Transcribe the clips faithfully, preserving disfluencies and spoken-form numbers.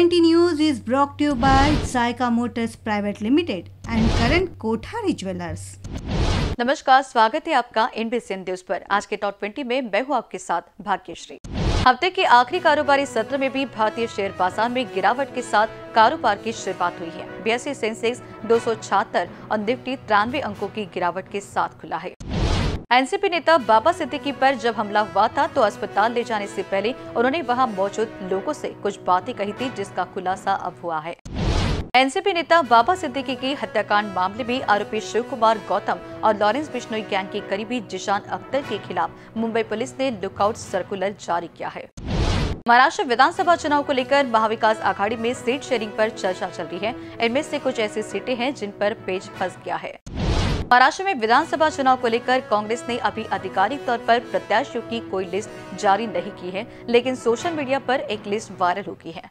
Twenty News is brought to you by Saeeka Motors Private Limited and current Kothari Jewelers. नमस्कार, स्वागत है आपका NBC news पर। आज के टॉप बीस में मैं हूँ आपके साथ भाग्यश्री। हफ्ते के आखिरी कारोबारी सत्र में भी भारतीय शेयर बाजार में गिरावट के साथ कारोबार की शुरुआत हुई है। बीएसई सेंसेक्स दो सौ छिहत्तर और निफ्टी तिरानवे अंकों की गिरावट के साथ खुला है। एनसीपी नेता बाबा सिद्दीकी पर जब हमला हुआ था तो अस्पताल ले जाने से पहले उन्होंने वहां मौजूद लोगों से कुछ बातें कही थी, जिसका खुलासा अब हुआ है। एनसीपी नेता बाबा सिद्दीकी की हत्याकांड मामले में आरोपी शिव कुमार गौतम और लॉरेंस बिश्नोई गैंग के करीबी जिशान अख्तर के खिलाफ मुंबई पुलिस ने लुकआउट सर्कुलर जारी किया है। महाराष्ट्र विधानसभा चुनाव को लेकर महाविकास आघाड़ी में सीट शेयरिंग पर चर्चा चल रही है। इनमें से कुछ ऐसी सीटें हैं जिन पर पेच फंस गया है। महाराष्ट्र में विधानसभा चुनाव को लेकर कांग्रेस ने अभी आधिकारिक तौर पर प्रत्याशियों की कोई लिस्ट जारी नहीं की है, लेकिन सोशल मीडिया पर एक लिस्ट वायरल हो गई है।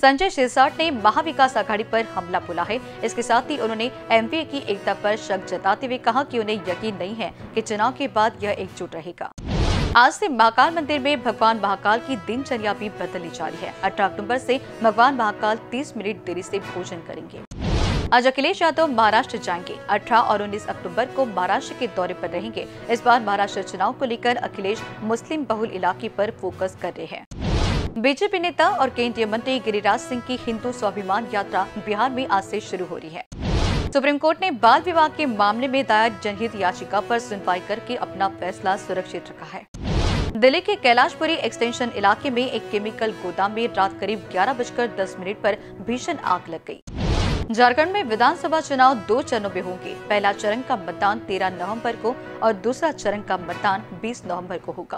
संजय शिरसाठ ने महाविकास आघाड़ी पर हमला बोला है। इसके साथ ही उन्होंने एमपीए की एकता पर शक जताते हुए कहा कि उन्हें यकीन नहीं है कि चुनाव के बाद यह एकजुट रहेगा। आज से महाकाल मंदिर में भगवान महाकाल की दिनचर्या भी बदली जा रही है। अठारह अक्टूबर से भगवान महाकाल तीस मिनट देरी से भोजन करेंगे। आज अखिलेश यादव महाराष्ट्र जाएंगे। अठारह और उन्नीस अक्टूबर को महाराष्ट्र के दौरे पर रहेंगे। इस बार महाराष्ट्र चुनाव को लेकर अखिलेश मुस्लिम बहुल इलाके पर फोकस कर रहे हैं। बीजेपी नेता और केंद्रीय मंत्री गिरिराज सिंह की हिंदू स्वाभिमान यात्रा बिहार में आज से शुरू हो रही है। सुप्रीम कोर्ट ने बाल विवाह के मामले में दायर जनहित याचिका पर सुनवाई करके अपना फैसला सुरक्षित रखा है। दिल्ली के कैलाशपुरी एक्सटेंशन इलाके में एक केमिकल गोदाम में रात करीब ग्यारह बजकर दस मिनट पर भीषण आग लग गयी। झारखंड में विधानसभा चुनाव दो चरणों में होंगे। पहला चरण का मतदान तेरह नवंबर को और दूसरा चरण का मतदान बीस नवंबर को होगा।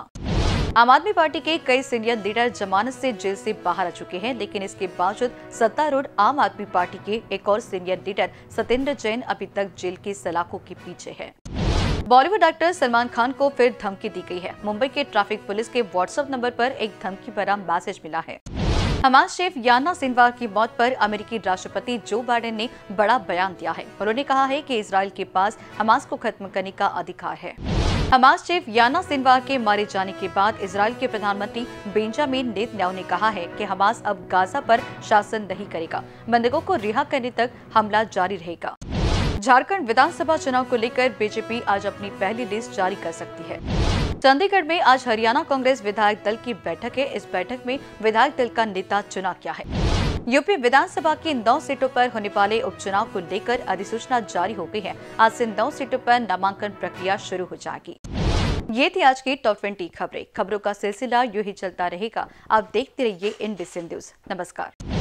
आम आदमी पार्टी के कई सीनियर लीडर जमानत से जेल से बाहर आ चुके हैं, लेकिन इसके बावजूद सत्तारूढ़ आम आदमी पार्टी के एक और सीनियर लीडर सतेंद्र जैन अभी तक जेल के सलाखों के पीछे है। बॉलीवुड एक्टर सलमान खान को फिर धमकी दी गई है। मुंबई के ट्रैफिक पुलिस के व्हाट्सएप नंबर पर एक धमकी भरा मैसेज मिला है। हमास शेफ याना सिनवार की मौत पर अमेरिकी राष्ट्रपति जो बाइडेन ने बड़ा बयान दिया है। उन्होंने कहा है कि इसराइल के पास हमास को खत्म करने का अधिकार है। हमास शेफ याना सिनवार के मारे जाने के बाद इसराइल के प्रधानमंत्री बेंजामिन नेतन्याहू ने कहा है कि हमास अब गाजा पर शासन नहीं करेगा। बंधकों को रिहा करने तक हमला जारी रहेगा। झारखंड विधानसभा चुनाव को लेकर बीजेपी आज अपनी पहली लिस्ट जारी कर सकती है। चंडीगढ़ में आज हरियाणा कांग्रेस विधायक दल की बैठक है। इस बैठक में विधायक दल का नेता चुना गया है। यूपी विधानसभा की नौ सीटों पर होने वाले उपचुनाव को लेकर अधिसूचना जारी हो गई है। आज से नौ सीटों पर नामांकन प्रक्रिया शुरू हो जाएगी। ये थी आज की टॉप बीस खबरें। खबरों का सिलसिला यूं ही चलता रहेगा। आप देखते रहिए एनबीसी न्यूज। नमस्कार।